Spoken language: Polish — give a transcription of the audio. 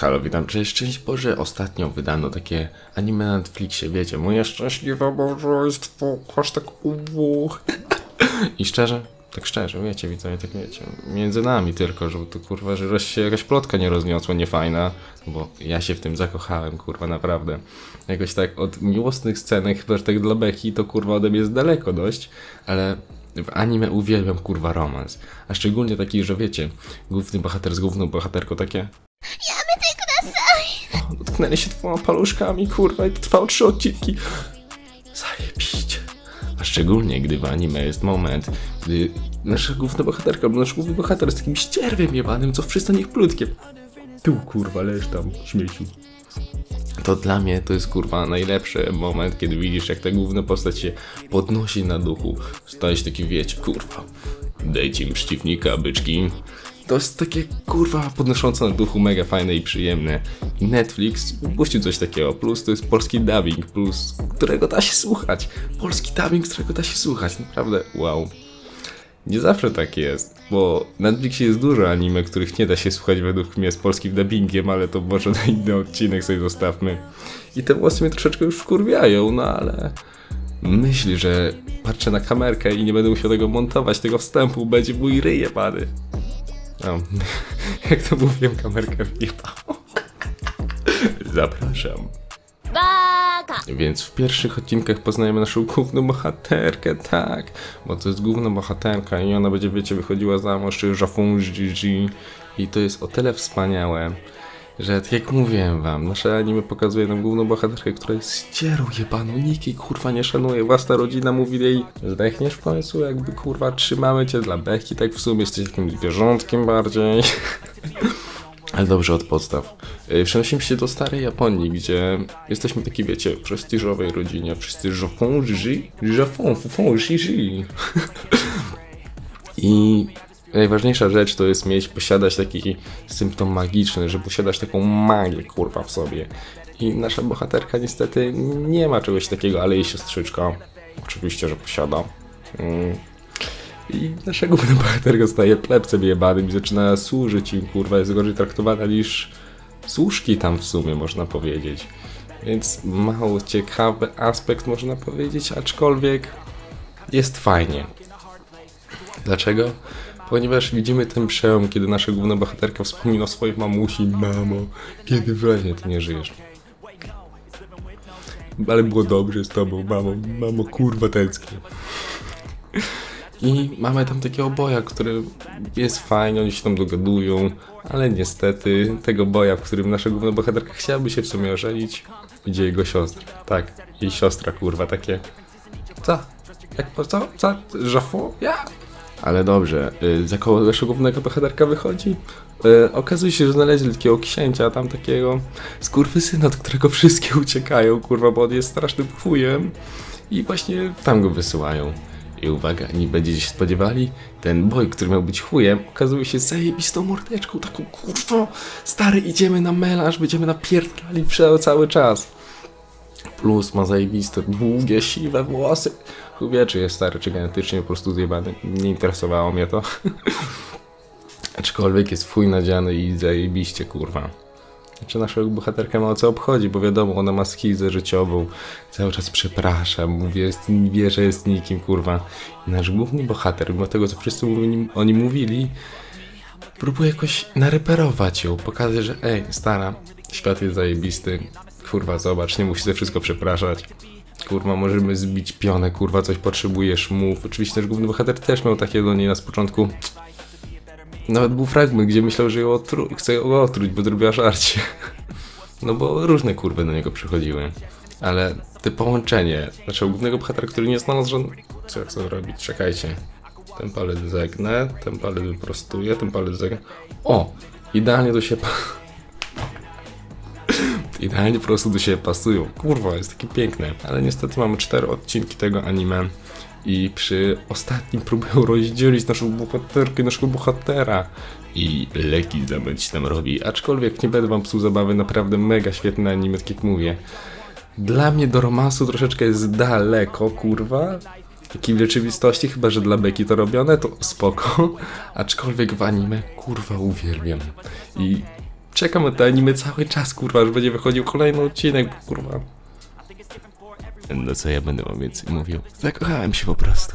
Halo, witam, cześć, szczęść Boże, ostatnio wydano takie anime na Netflixie, wiecie, moje szczęśliwe małżeństwo, #uwuch. I szczerze, wiecie, widzowie, tak wiecie, między nami tylko, żeby to kurwa, że się jakaś plotka nie rozniosła, niefajna, bo ja się w tym zakochałem, kurwa, naprawdę. Jakoś tak od miłosnych scenek, chyba tak dla beki, to kurwa ode mnie jest daleko dość, ale... W anime uwielbiam kurwa romans, a szczególnie taki, że wiecie, główny bohater z główną bohaterką takie dotknęli się dwoma paluszkami kurwa i to trwało 3 odcinki. Zajebiście. A szczególnie gdy w anime jest moment, gdy nasza główna bohaterka albo nasz główny bohater z takim ścierwiem jebanym, co w przystaniach plutkiem. Tu kurwa leż tam, śmieciu. To dla mnie to jest kurwa najlepszy moment, kiedy widzisz, jak ta główna postać się podnosi na duchu. Staje się taki, wiecie, kurwa, dajcie im przeciwnika, byczki. To jest takie kurwa podnoszące na duchu, mega fajne i przyjemne. Netflix puścił coś takiego, plus to jest polski dubbing, plus którego da się słuchać. Polski dubbing, którego da się słuchać, naprawdę wow. Nie zawsze tak jest, bo na Netflixie jest dużo anime, których nie da się słuchać według mnie z polskim dubbingiem, ale to może na inny odcinek sobie zostawmy. I te włosy mnie troszeczkę już wkurwiają, no ale... Myśli, że patrzę na kamerkę i nie będę musiał tego montować, tego wstępu, będzie mój ryj jebany. No, jak to mówiłem, kamerkę wjebało. Zapraszam. Więc w pierwszych odcinkach poznajemy naszą główną bohaterkę, tak, bo to jest główna bohaterka i ona będzie, wiecie, wychodziła za mąż, czy i to jest o tyle wspaniałe, że tak jak mówiłem wam, nasze anime pokazuje nam główną bohaterkę, która jest ścierą jebaną, nikt jej kurwa nie szanuje, własna rodzina mówi jej, zdechniesz w końcu, jakby kurwa trzymamy cię dla beki, tak w sumie jesteś takim zwierzątkiem bardziej. Ale dobrze, od podstaw. Przenosimy się do starej Japonii, gdzie jesteśmy taki, wiecie, prestiżowej rodzinie. Wszyscy Japon, i najważniejsza rzecz to jest posiadać taki symptom magiczny, że posiadasz taką magię, kurwa, w sobie. I nasza bohaterka niestety nie ma czegoś takiego, ale jej siostrzyczka oczywiście, że posiada. I nasza główna bohaterka staje plebcem jebanym i zaczyna służyć im, kurwa, jest gorzej traktowana niż służki tam w sumie, można powiedzieć. Więc mało ciekawy aspekt, można powiedzieć, aczkolwiek jest fajnie. Dlaczego? Ponieważ widzimy ten przełom, kiedy nasza główna bohaterka wspomina o swojej mamusi. Mamo, kiedy właśnie ty nie żyjesz? Ale było dobrze z tobą, mamo, mamo, kurwa, tęsknię. I mamy tam takiego boja, który jest fajny, oni się tam dogadują, ale niestety tego boja, w którym nasza główna bohaterka chciałaby się w sumie ożenić, idzie jego siostra. Tak, jej siostra, kurwa, takie... Co? Jak po co? Co? Żafu? Ja? Ale dobrze, za koło nasza główna bohaterka wychodzi, okazuje się, że znaleźli takiego księcia, tam takiego skurwysyna, od którego wszystkie uciekają, kurwa, bo on jest strasznym chujem i właśnie tam go wysyłają. I uwaga, nie będziecie się spodziewali, ten boj, który miał być chujem, okazuje się zajebistą mordeczką, taką kurwa, stary, idziemy na melanż, będziemy napierdali cały czas. Plus ma zajebiste, długie, siwe włosy. Chuj wie, czy jest stary, czy genetycznie po prostu zjebany, nie interesowało mnie to. Aczkolwiek jest fuj nadziany i zajebiście, kurwa. Znaczy naszą bohaterkę mało co obchodzi, bo wiadomo, ona ma schizę życiową, cały czas przeprasza, wie, że jest nikim, kurwa. I nasz główny bohater, mimo tego, co wszyscy o nim mówili, próbuje jakoś nareperować ją, pokazać, że ej, stara, świat jest zajebisty, kurwa, zobacz, nie musisz za wszystko przepraszać. Kurwa, możemy zbić pionę, kurwa, coś potrzebujesz, mów. Oczywiście nasz główny bohater też miał takie do niej na początku. Nawet był fragment, gdzie myślał, że ją chce ją otruć, bo zrobiła żarcie. No bo różne kurwy do niego przychodziły. Ale to połączenie, znaczy głównego bohatera, który nie znalazł żadnego... Co ja chcę zrobić? Czekajcie. Ten palec zegnę, ten palec wyprostuję, ten palec zegnę... O! Idealnie do siebie... Idealnie po prostu do siebie pasują. Kurwa, jest takie piękne. Ale niestety mamy 4 odcinki tego anime. I przy ostatnim próbują rozdzielić naszą bohaterkę, naszego bohatera. I leki zamęć tam robi. Aczkolwiek nie będę wam psuł zabawy, naprawdę mega świetne anime, tak jak mówię. Dla mnie do romansu troszeczkę jest daleko, kurwa. Taki w rzeczywistości, chyba że dla beki to robione, to spoko. Aczkolwiek w anime, kurwa, uwielbiam. I Czekam na te anime cały czas, kurwa, że będzie wychodził kolejny odcinek, kurwa. No co ja będę wam więcej mówił? Zakochałem się po prostu.